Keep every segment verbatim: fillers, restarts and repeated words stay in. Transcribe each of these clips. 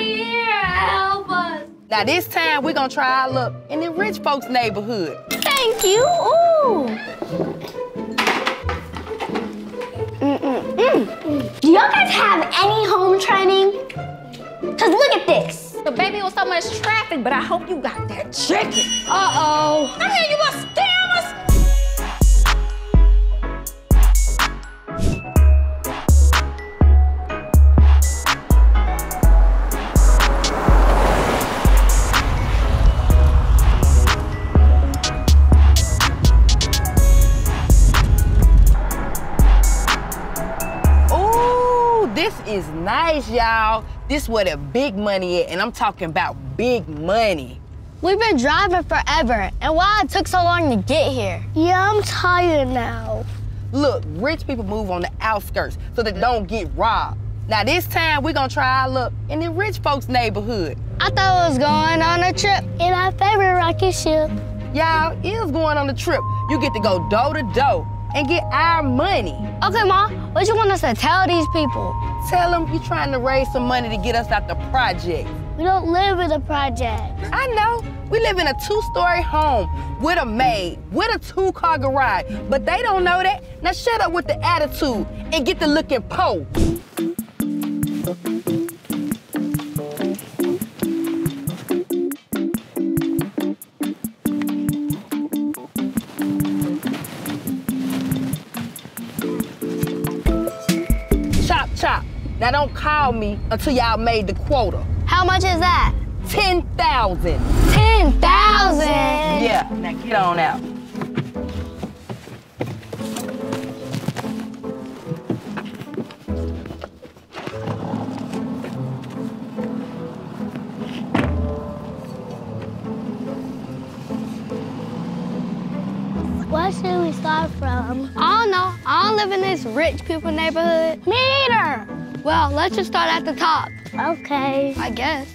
somebody here help us. Now this time we're gonna try our luck in the rich folks' neighborhood. Thank you. Ooh. Mm-mm-mm. Do y'all guys have any home training? Cause look at this. The baby was so much traffic, but I hope you got that chicken. Uh-oh. I mean, you must scam us. It's nice, y'all. This where the big money is, and I'm talking about big money. We've been driving forever, and why it took so long to get here? Yeah, I'm tired now. Look, rich people move on the outskirts so they don't get robbed. Now this time we're gonna try our luck in the rich folks' neighborhood. I thought it was going on a trip in our favorite rocket ship. Y'all, it's going on a trip. You get to go door to door and get our money. Okay, Ma, what you want us to tell these people? Tell them you're trying to raise some money to get us out the project. We don't live in a project. I know. We live in a two-story home with a maid, with a two-car garage. But they don't know that. Now shut up with the attitude and get to looking po. Chop. Now don't call me until y'all made the quota. How much is that? Ten thousand. Ten thousand? Yeah, now get on out. Where should we start from? I don't know. I don't live in this rich people neighborhood. Me either. Well, let's just start at the top. Okay. I guess.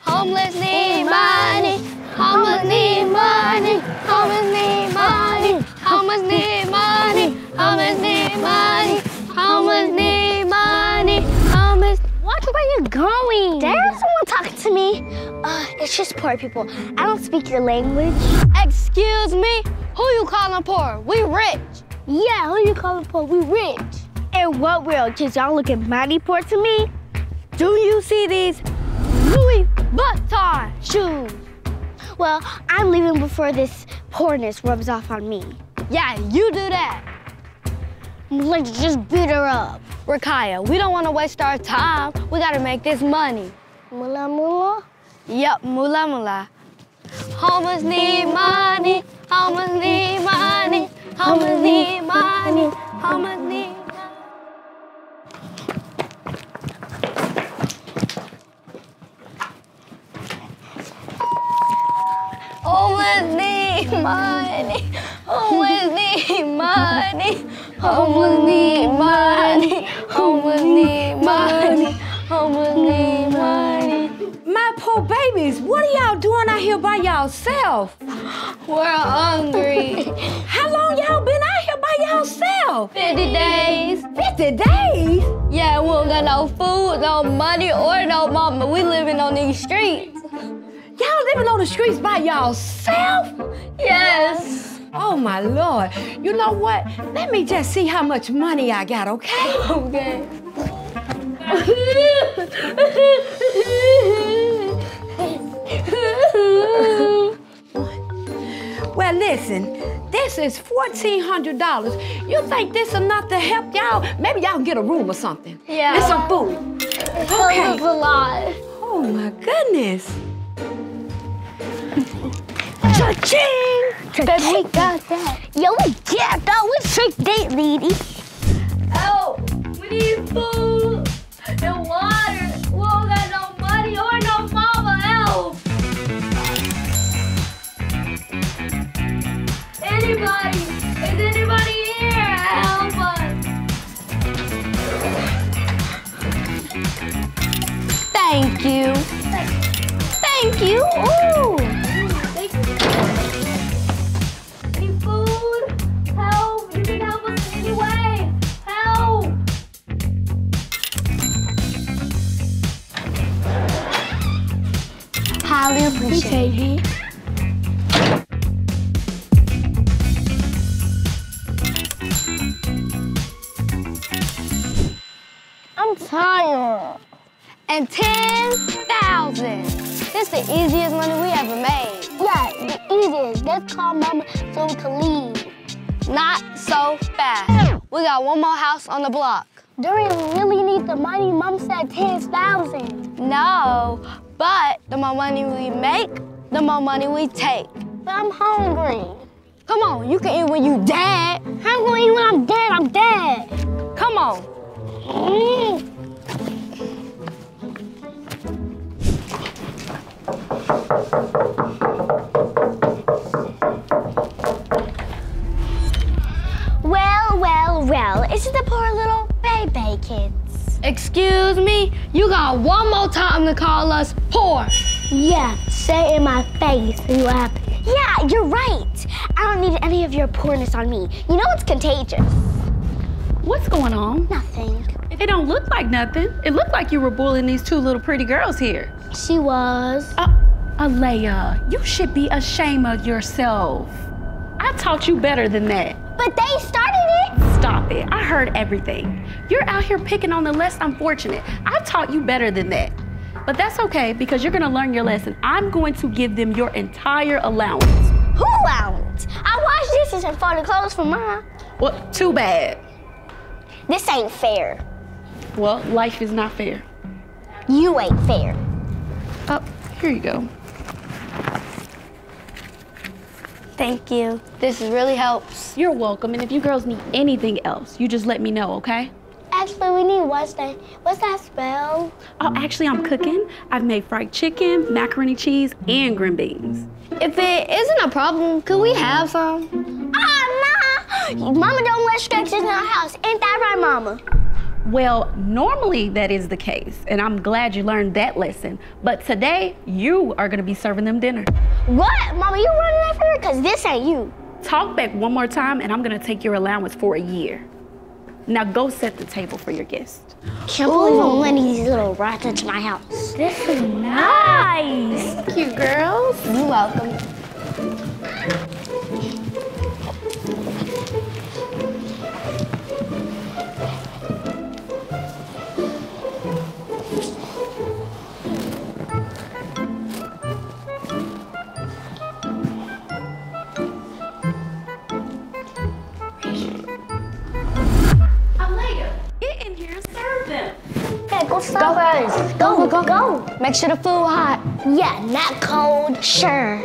Homeless need money. Homeless need money. Homeless need money. Homeless need money. Homeless need money. Homeless need money. Homeless. Watch where you're going. There's someone talking to me. Uh, it's just poor people. I don't speak your language. Excuse me. Who you calling poor? We rich. Yeah, who you calling poor? We rich. In what world? Cause y'all looking mighty poor to me. Do you see these Louis Vuitton shoes? Well, I'm leaving before this poorness rubs off on me. Yeah, you do that. Let's just beat her up. Rakaya, we don't want to waste our time. We gotta make this money. Mula mula? Yep, mula mula. Homeless need money. Homeless need money. Homeless need money. Homeless need money. Homeless need money. Homeless need money. Homeless need money. Homeless need money. Homeless need money. My poor babies, what are y'all doing out here by yourself? We're hungry. How long y'all been out here by yourself? fifty days. fifty days? Yeah, we don't got no food, no money, or no mama. We living on these streets. Y'all living on the streets by yourself? Yes. Oh, my Lord. You know what? Let me just see how much money I got, okay? Okay. Well, listen, this is fourteen hundred dollars. You think this enough to help y'all? Maybe y'all get a room or something. Yeah. And some food. It's okay. A lot. Oh, my goodness. Cha-ching! Baby, we got that. Yo, we got that. We tricked it, lady. Oh, we need food and water. We don't got no money or no mama help. Anybody, is anybody here? Help us. Thank you. Thank you. Ooh. Thank you. Any food? Help. You can help us in any way. Help. highly appreciate it. I'm tired. And ten thousand. This is the easiest money we ever made. Yeah, the easiest. Let's call Mama so we can leave. Not so fast. We got one more house on the block. Dorian really needs the money. Mom said ten thousand. No, but the more money we make, the more money we take. But I'm hungry. Come on, you can eat when you dead. I'm gonna eat when I'm dead. I'm dead. Come on. Mm. Well, well, well, it's the poor little baby kids. Excuse me, you got one more time to call us poor. Yeah, say it in my face and what happened. Yeah, you're right. I don't need any of your poorness on me. You know it's contagious. What's going on? Nothing. It don't look like nothing. It looked like you were bullying these two little pretty girls here. She was. Uh, Alea, you should be ashamed of yourself. I taught you better than that. But they started it. Stop it. I heard everything. You're out here picking on the less unfortunate. I taught you better than that. But that's okay, because you're going to learn your lesson. I'm going to give them your entire allowance. Who allowance? I wash dishes and fold the clothes for Mom. Well, too bad. This ain't fair. Well, life is not fair. You ain't fair. Oh, here you go. Thank you. This really helps. You're welcome. And if you girls need anything else, you just let me know, okay? Actually, we need what's that? What's that spell? Oh, actually, I'm cooking. I've made fried chicken, macaroni cheese, and green beans. If it isn't a problem, could we have some? Ah, oh, nah. Mama don't let strangers in our house. Ain't that right, Mama? Well, normally that is the case, and I'm glad you learned that lesson. But today, you are gonna be serving them dinner. What? Mama, you running after her? Because this ain't you. Talk back one more time, and I'm gonna take your allowance for a year. Now go set the table for your guest. Can't believe I'm letting these little rats into my house. This is nice. Thank you, girls. You're welcome. Go first. Go, go, go. Make sure the food hot. Yeah, not cold. Sure.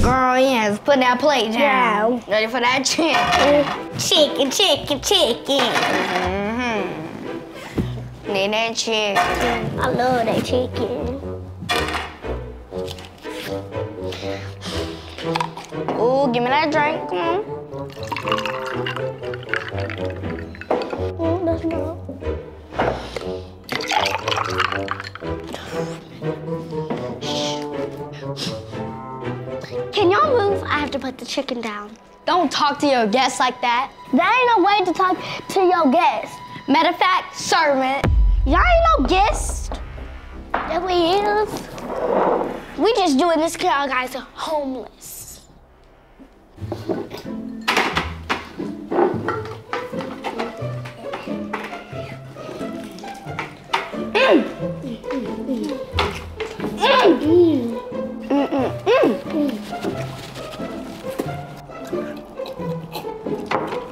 Girl, yes, put that plate down. Yeah. Ready for that chicken? Chicken, chicken, chicken. Mm-hmm. Need that chicken. I love that chicken. Ooh, give me that drink. Come on. Can y'all move? I have to put the chicken down. Don't talk to your guests like that. That ain't no way to talk to your guests. Matter of fact, servant. Y'all ain't no guests. That we is. We just doing this because y'all guys are homeless. Mm. Mm, mm, mm.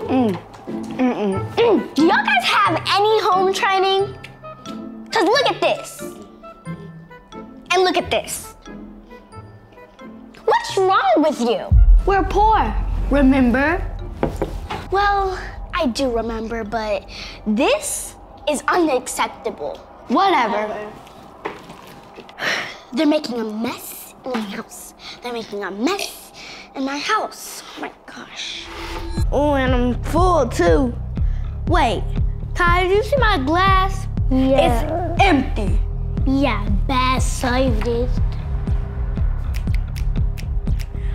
Mm. Mm, mm, mm. Do y'all guys have any home training? Cause look at this. And look at this. What's wrong with you? We're poor, remember? Well, I do remember, but this is unacceptable. Whatever. Whatever. They're making a mess in my house. They're making a mess in my house. Oh my gosh. Oh, and I'm full too. Wait, Kai, did you see my glass? Yeah. It's empty. Yeah, bad service.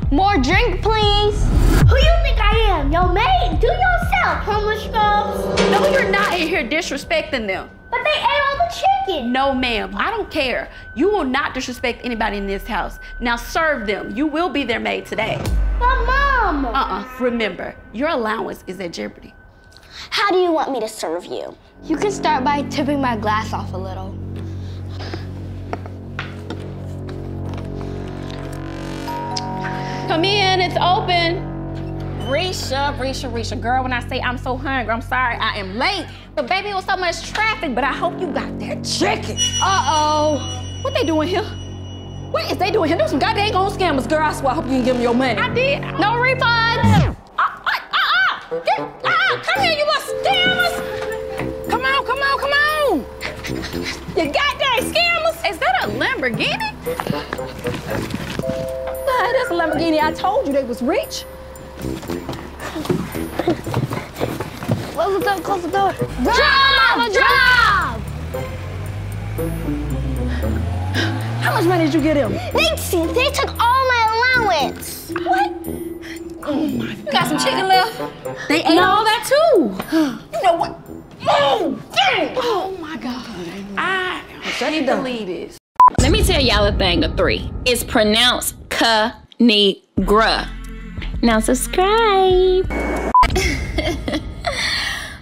More drink, please. Who you think I am? Yo, maid, do yourself, homeless folks. No, you're not in here disrespecting them. But they ate all another chicken. No, ma'am, I don't care. You will not disrespect anybody in this house. Now serve them. You will be their maid today. But Mom! Uh-uh, remember, your allowance is at jeopardy. How do you want me to serve you? You can start by tipping my glass off a little. Come in, it's open. Risha, Risha, Risha, girl, when I say I'm so hungry, I'm sorry I am late. But baby, it was so much traffic, but I hope you got that chicken. Uh-oh. What they doing here? What is they doing here? There's some goddamn gone scammers, girl. I swear, I hope you didn't give them your money. I did. No refunds. Uh-uh, uh-uh. Come here, you little scammers. Come on, come on, come on. You goddamn scammers. Is that a Lamborghini? Uh, that's a Lamborghini. I told you they was rich. Close the door, close the door. Drive, Mama, drive! How much money did you get him? They, they took all my allowance. What? Oh my God. You got some chicken left? They ate no. all that too. You know what? Oh, dang! Oh my God. I can't believe this. Let me tell y'all a thing of three. It's pronounced Kanegra. Now subscribe.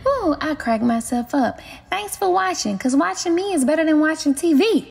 Ooh, I crack myself up. Thanks for watching, because watching me is better than watching T V.